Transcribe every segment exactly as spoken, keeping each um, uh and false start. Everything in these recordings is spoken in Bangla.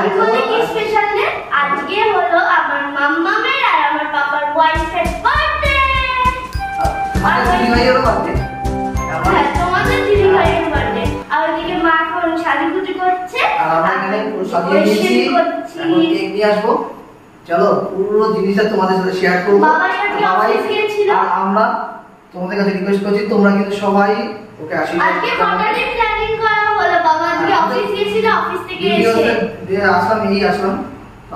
চলো পুরো জিনিসটা তোমাদের সাথে শেয়ার করবো। আমরা তোমাদের কাছে রিকোয়েস্ট করছি, তোমরা কিন্তু সবাই ওকে আশীর্বাদ আসলাম এই আসলাম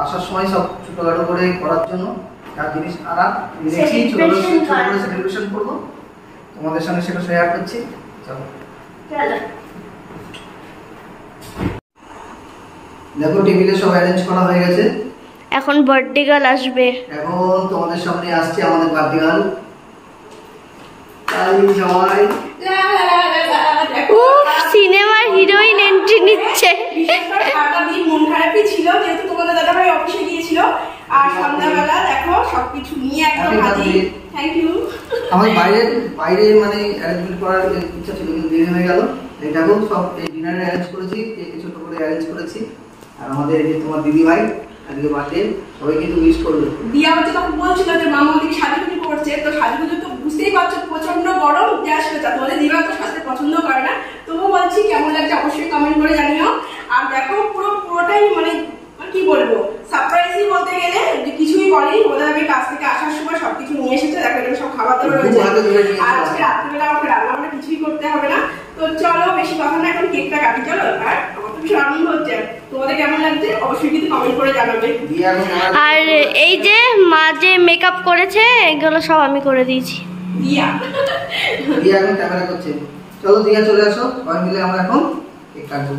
আসার সময় সব ছোটখাটো করে করার জন্য যা জিনিস আনা সেলিব্রেশন করবো তোমাদের সঙ্গে, সেটা শেয়ার করছি। চলো দেখো টেবিলে সব অ্যারেঞ্জ করা হয়ে গেছে, এখন বার্থডে গার্ল আসবে। এখন তোমাদের সামনে আসছে আমাদের বার্থডে গার্ল। তাই সবাই সিনেমার হিরোইন এন্ট্রি নিচ্ছে। সারাটা দিন মন খারাপই ছিল যেহেতু তোমাদের দাদা ভাই অফিসে গিয়েছিল, আর সন্ধ্যাবেলা দেখো সবকিছু নিয়ে একদম হাজির। Thank you. আমার বাইরে বাইরে মানে অ্যারেঞ্জমেন্ট করার ইচ্ছা ছিল কিন্তু দেরি হয়ে গেল। দেখো সব ডিনার অ্যারেঞ্জ করেছি, ছোট করে অ্যারেঞ্জ করেছি। আর আমাদের এই যে তোমার দিদি ভাই আজকে বার্থডে, সবাই কিন্তু মিস করলো। দিয়া হচ্ছে তখন বলছিল যে মামা দিদি শাড়ি করছে, তো শাড়িগুলো তো বুঝতেই পারছো প্রচন্ড গরম, গ্যাস হয়ে যাচ্ছে বলে দিবা তো সাথে পছন্দ করে না। তবুও বলছি কেমন লাগছে অবশ্যই কমেন্ট করে জানিও। আর দেখো পুরো পুরোটাই মানে কি বলবো সারপ্রাইজই বলতে গেলে, যে কিছুই করেনি বলে আমি কাছ থেকে আসার সময় সবকিছু নিয়ে এসেছে। দেখো এখানে সব খাবার দাবার রয়েছে, আর আজকে রাত্রিবেলা আমাকে রান্না বান্না কিছুই করতে হবে না। তো চলো বেশি কথা না, এখন কেকটা কাটি। চলো আর আর এই যে মা যে মেকআপ করেছে এগুলো সব আমি করে দিয়েছি। চলো দিয়া চলে আসো, মিলে আমরা এখন কেক কাটবো।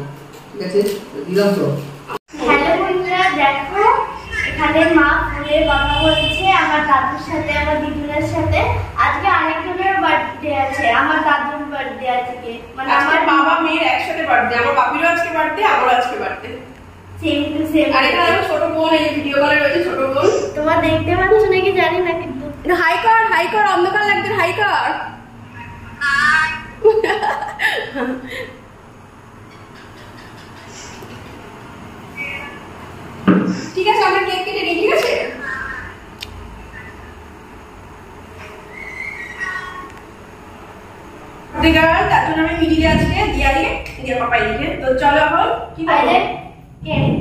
ঠিক আছে দিলাম তো। হ্যালো বন্ধুরা, দেখো এখানে মা ফুলে কথা বলছে আমার দাদুর সাথে, আমার দিদুনের সাথে। আজকে আরেকজনের বার্থডে আছে, আমার দাদুর বার্থডে আজকে, মানে আমার বাবা মেয়ের একসাথে বার্থডে। আমার বাপিরও আজকে বার্থডে, আমারও আজকে বার্থডে, সেম টু সেম। আর এটা আমার ছোট বোন, এই ভিডিও কলে রয়েছে ছোট বোন। তোমরা দেখতে পাচ্ছ নাকি জানি না, কিন্তু হাই কর হাই কর, অন্ধকার লাগছে হাই কর। ঠিক আছে আমরা কেক কেটে নিই। ঠিক আছে দেখার তার জন্য আমি মিডিলে আজকে দিয়া দিয়ে দিয়া পাপাই লিখে। তো চলো এখন কি বলে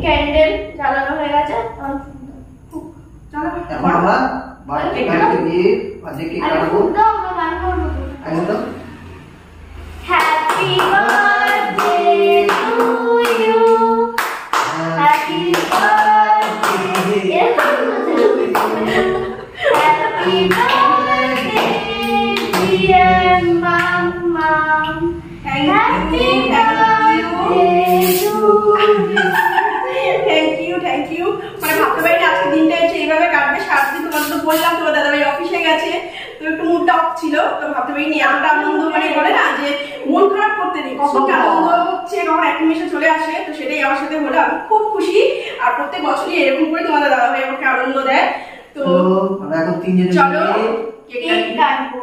ক্যান্ডেল জ্বালানো হয়ে গেছে, চলো আমরা বাড়িতে বাড়িতে গিয়ে আজকে কেক কাটবো। দাও আমরা গান করব। একদম happy birthday to you, happy birthday happy birthday dear mom, happy birthday to you. Thank you, thank you. মানে ভাবতে পারি না আজকে দিনটা হচ্ছে এইভাবে কাটবে। সারাদিন তোমার তো বললাম তোমার দাদা ভাই অফিসে গেছে, তো একটু মুড অফ ছিল, তো ভাবতে পারিনি। আমরা আনন্দ মানে বলে না যে মন খারাপ করতে নেই, কখন আনন্দ হচ্ছে কখন এক নিমেষে চলে আসে, তো সেটাই আমার সাথে হলো। আমি খুব খুশি। আর প্রত্যেক বছরই এরকম করে তোমার দাদা ভাই আমাকে আনন্দ দেয়। তো আমরা এখন তিনজন চলো কেক কাটবো।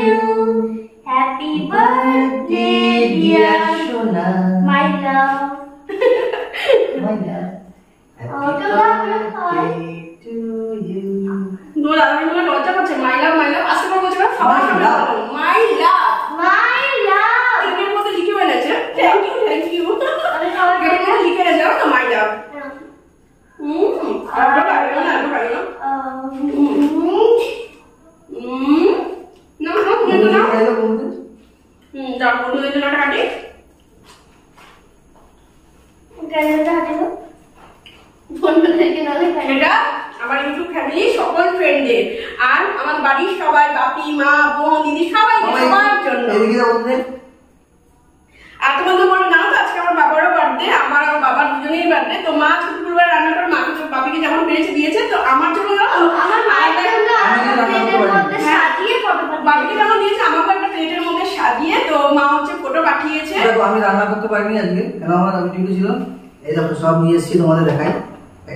you. Happy birthday dear Shona, my love. My love. Happy birthday to you. Dola dola loja koche my love my love ashe koche na khawar love my love my love emer moto likhe beleche. Thank you thank you. Are khawar gele likhe jao na my love. Mm. Uh, uh, mm. No, no, no, no, no. Hmm. Da bodo e na kate. Gana da hate no. Phone kore ke na le kate. Eta amar YouTube family সকল friend দের আর আমার বাড়ির সবাই বাপি মা বোন দিদি সবাই সবার জন্য। এদিকে দাও বন্ধু। আর তোমাদের বলো না আজকে আমার বাবারও বার্থডে, আমার আর বাবার দুজনেই বার্থডে। তো মা শুক্রবার রান্না করে মাকে বাপিকে যেমন পেরেছে দিয়েছে, তো আমার জন্য আমার মায়ের জন্য প্লেটের মধ্যে সাজিয়ে ফটো বাপিকে যেমন দিয়েছে আমাকে একটা প্লেটের মধ্যে সাজিয়ে, তো মা হচ্ছে ফটো পাঠিয়েছে। আমি রান্না করতে পারিনি আজকে, কারণ আমার আমি ডিউটি ছিল। এই দেখো সব নিয়ে এসেছি তোমাদের দেখাই। Chalo.